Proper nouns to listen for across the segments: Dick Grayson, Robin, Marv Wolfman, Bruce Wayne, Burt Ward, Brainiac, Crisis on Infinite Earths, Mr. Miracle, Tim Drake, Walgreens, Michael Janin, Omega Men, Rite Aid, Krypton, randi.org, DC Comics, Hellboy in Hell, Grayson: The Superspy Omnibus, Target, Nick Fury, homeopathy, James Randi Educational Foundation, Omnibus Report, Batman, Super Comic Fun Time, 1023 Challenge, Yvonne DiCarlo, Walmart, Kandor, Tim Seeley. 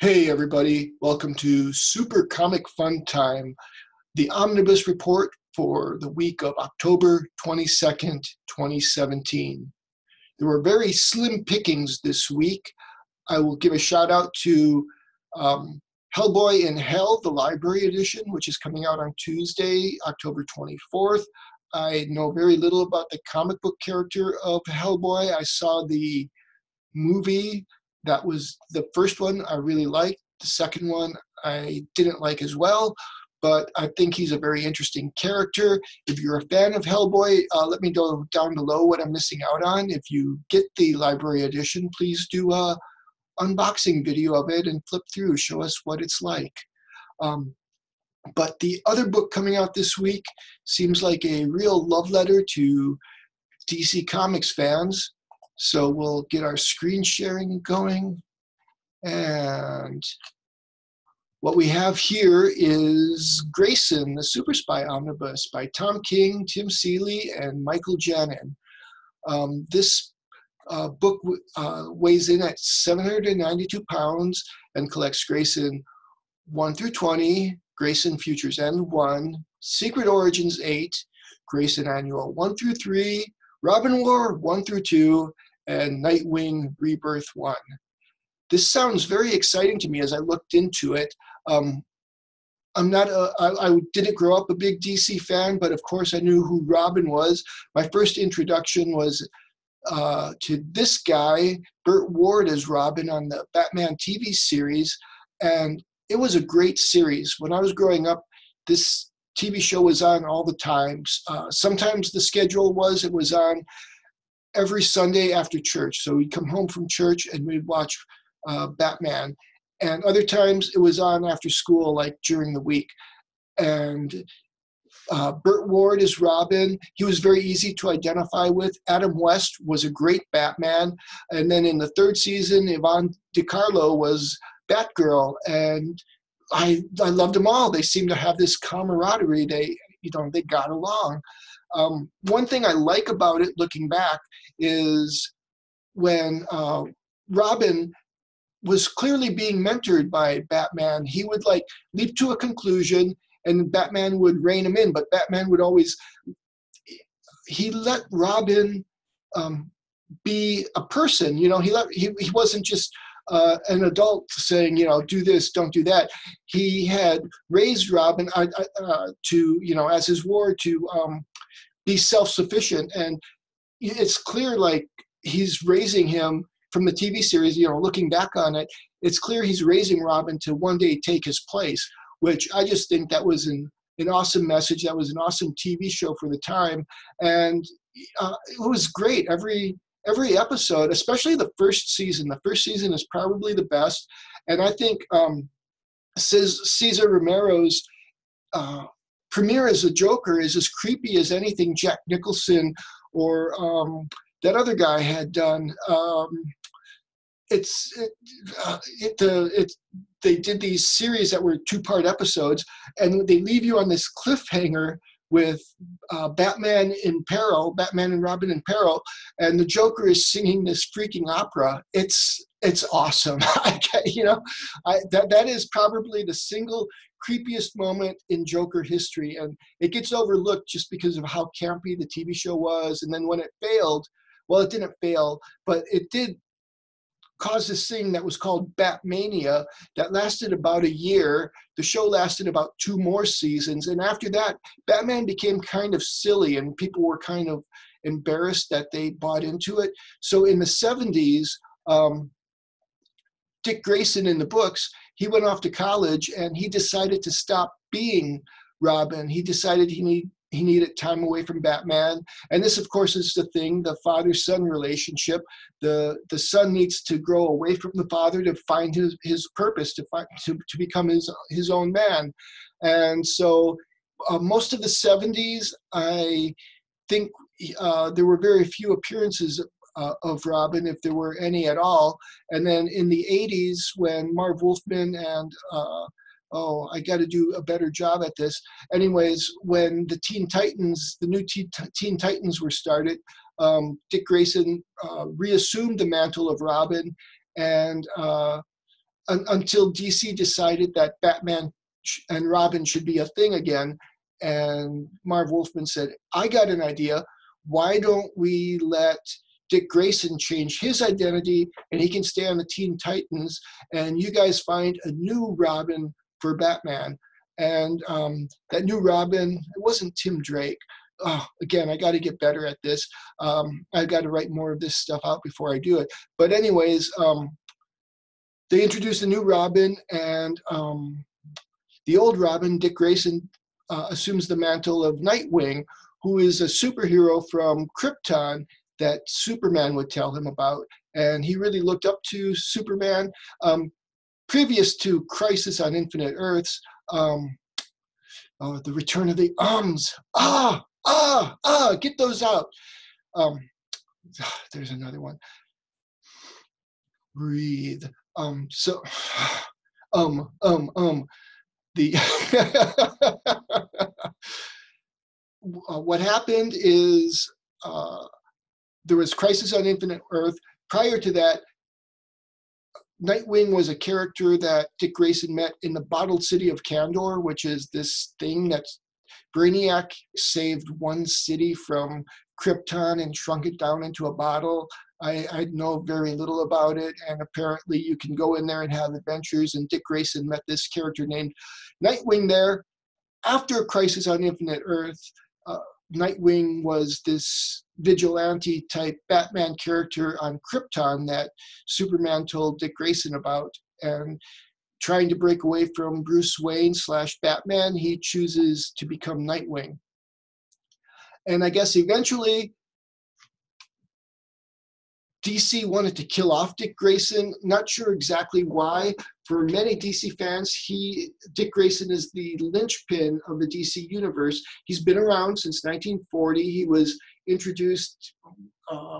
Hey everybody, welcome to Super Comic Fun Time, the Omnibus Report for the week of October 22nd, 2017. There were very slim pickings this week. I will give a shout out to Hellboy in Hell, the library edition, which is coming out on Tuesday, October 24th. I know very little about the comic book character of Hellboy. I saw the movie. That was the first one I really liked. The second one I didn't like as well, but I think he's a very interesting character. If you're a fan of Hellboy, let me know down below what I'm missing out on. If you get the library edition, please do a unboxing video of it and flip through, show us what it's like. But the other book coming out this week seems like a real love letter to DC Comics fans. So we'll get our screen sharing going. And what we have here is Grayson, the Superspy Omnibus by Tom King, Tim Seeley, and Michael Janin. This book weighs in at 792 pounds and collects Grayson 1 through 20, Grayson Futures End 1, Secret Origins 8, Grayson Annual 1 through 3, Robin War 1 through 2, and Nightwing Rebirth 1. This sounds very exciting to me as I looked into it. I didn't grow up a big DC fan, but of course I knew who Robin was. My first introduction was to this guy, Burt Ward as Robin on the Batman TV series, and it was a great series. When I was growing up, this TV show was on all the time. Sometimes the schedule was, it was on every Sunday after church. So we'd come home from church and we'd watch Batman. And other times it was on after school, like during the week. And Burt Ward is Robin. He was very easy to identify with. Adam West was a great Batman. And then in the third season, Yvonne DiCarlo was Batgirl. And I loved them all. They seemed to have this camaraderie. They got along. One thing I like about it, looking back, is when Robin was clearly being mentored by Batman, he would like leap to a conclusion and Batman would rein him in, but Batman would always, he let Robin be a person, you know, he wasn't just an adult saying, you know, do this, don't do that. He had raised Robin to, you know, as his ward to be self-sufficient. And it's clear, like, he's raising him from the TV series, you know, looking back on it, it's clear he's raising Robin to one day take his place, which I just think that was an awesome message. That was an awesome TV show for the time. And it was great. Every episode, especially the first season is probably the best. And I think Cesar Romero's premiere as the Joker is as creepy as anything Jack Nicholson or that other guy had done. They did these series that were two-part episodes, and they leave you on this cliffhanger with Batman in peril, Batman and Robin in peril, and the Joker is singing this freaking opera. It's awesome. That is probably the single creepiest moment in Joker history, and it gets overlooked just because of how campy the TV show was. And then when it failed, well, it didn't fail, but it did caused this thing that was called Batmania that lasted about a year. The show lasted about two more seasons. And after that, Batman became kind of silly and people were kind of embarrassed that they bought into it. So in the 70s, Dick Grayson in the books, he went off to college and he decided to stop being Robin. He decided he needed time away from Batman. And this, of course, is the thing, the father-son relationship. The son needs to grow away from the father to find his purpose, to become his own man. And so most of the 70s, I think there were very few appearances of Robin, if there were any at all. And then in the 80s, when Marv Wolfman and oh, I got to do a better job at this. Anyways, when the Teen Titans, the new Teen Titans were started, Dick Grayson reassumed the mantle of Robin, and until DC decided that Batman and Robin should be a thing again. And Marv Wolfman said, I got an idea. Why don't we let Dick Grayson change his identity and he can stay on the Teen Titans and you guys find a new Robin for Batman. And that new Robin, it wasn't Tim Drake. Oh, again, I got to get better at this. I've got to write more of this stuff out before I do it. But anyways, they introduced a new Robin, and the old Robin, Dick Grayson, assumes the mantle of Nightwing, who is a superhero from Krypton that Superman would tell him about. And he really looked up to Superman. Previous to Crisis on Infinite Earths, the return of the ums. Get those out. There's another one. Breathe. What happened is there was Crisis on Infinite Earth. Prior to that, Nightwing was a character that Dick Grayson met in the bottled city of Kandor, which is this thing that Brainiac saved one city from Krypton and shrunk it down into a bottle. I know very little about it, and apparently you can go in there and have adventures, and Dick Grayson met this character named Nightwing there. After Crisis on Infinite Earth, Nightwing was this vigilante type Batman character on Krypton that Superman told Dick Grayson about, and trying to break away from Bruce Wayne / Batman, he chooses to become Nightwing. And I guess eventually DC wanted to kill off Dick Grayson, not sure exactly why. For many DC fans, Dick Grayson is the linchpin of the DC universe. He's been around since 1940. He was introduced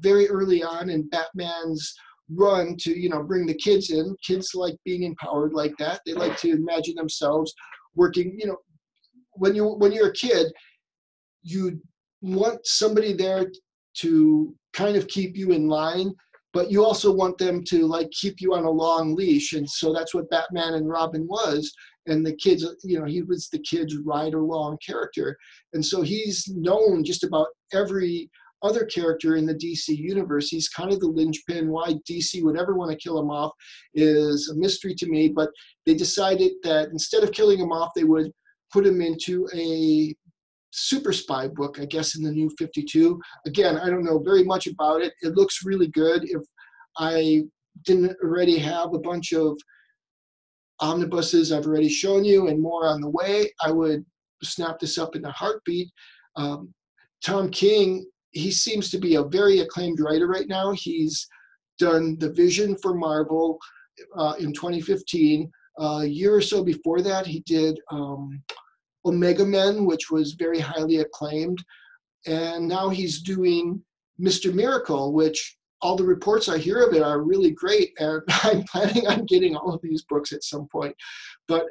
very early on in Batman's run to, you know, bring the kids in. Kids like being empowered like that. They like to imagine themselves working, you know, when you're a kid, you want somebody there to kind of keep you in line, but you also want them to like keep you on a long leash. And so that's what Batman and Robin was. And the kids, you know, he was the kid's ride along character. And so he's known just about every other character in the DC universe. He's kind of the linchpin. Why DC would ever want to kill him off is a mystery to me, but they decided that instead of killing him off, they would put him into a super spy book, I guess, in the New 52. Again, I don't know very much about it. It looks really good. If I didn't already have a bunch of omnibuses I've already shown you and more on the way, I would snap this up in a heartbeat. Tom King, he seems to be a very acclaimed writer right now. He's done the Vision for Marvel in 2015. A year or so before that, he did Omega Men, which was very highly acclaimed. And now he's doing Mr. Miracle, which all the reports I hear of it are really great. And I'm planning on getting all of these books at some point. But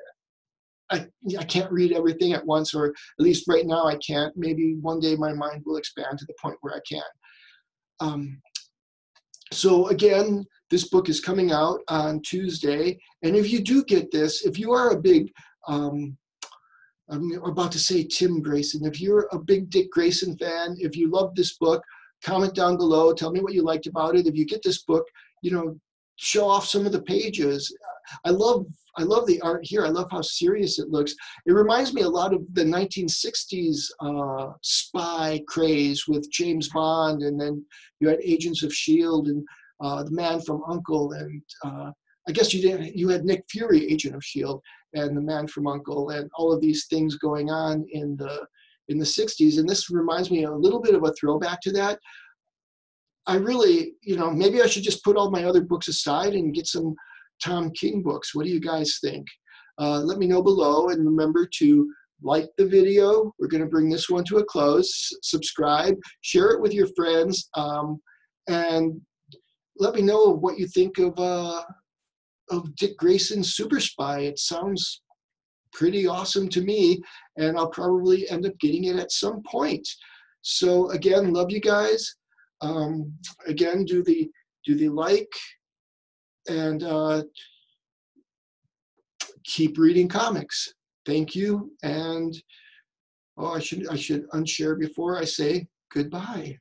I can't read everything at once, or at least right now I can't. Maybe one day my mind will expand to the point where I can. So again, this book is coming out on Tuesday. And if you do get this, if you are a big... I'm about to say Tim Grayson. If you're a big Dick Grayson fan, if you love this book, comment down below. Tell me what you liked about it. If you get this book, you know, show off some of the pages. I love the art here. I love how serious it looks. It reminds me a lot of the 1960s spy craze with James Bond, and then you had Agents of S.H.I.E.L.D. and The Man from Uncle, and I guess you had Nick Fury, Agent of S.H.I.E.L.D. and The Man from Uncle, and all of these things going on in the 60s. And this reminds me a little bit of a throwback to that. I really, you know, maybe I should just put all my other books aside and get some Tom King books. What do you guys think? Let me know below, and remember to like the video. We're going to bring this one to a close. Subscribe, share it with your friends, and let me know what you think of Dick Grayson's Super Spy. It sounds pretty awesome to me, and I'll probably end up getting it at some point. So again, love you guys. Again, do the like, and keep reading comics. Thank you. And oh, I should unshare before I say goodbye.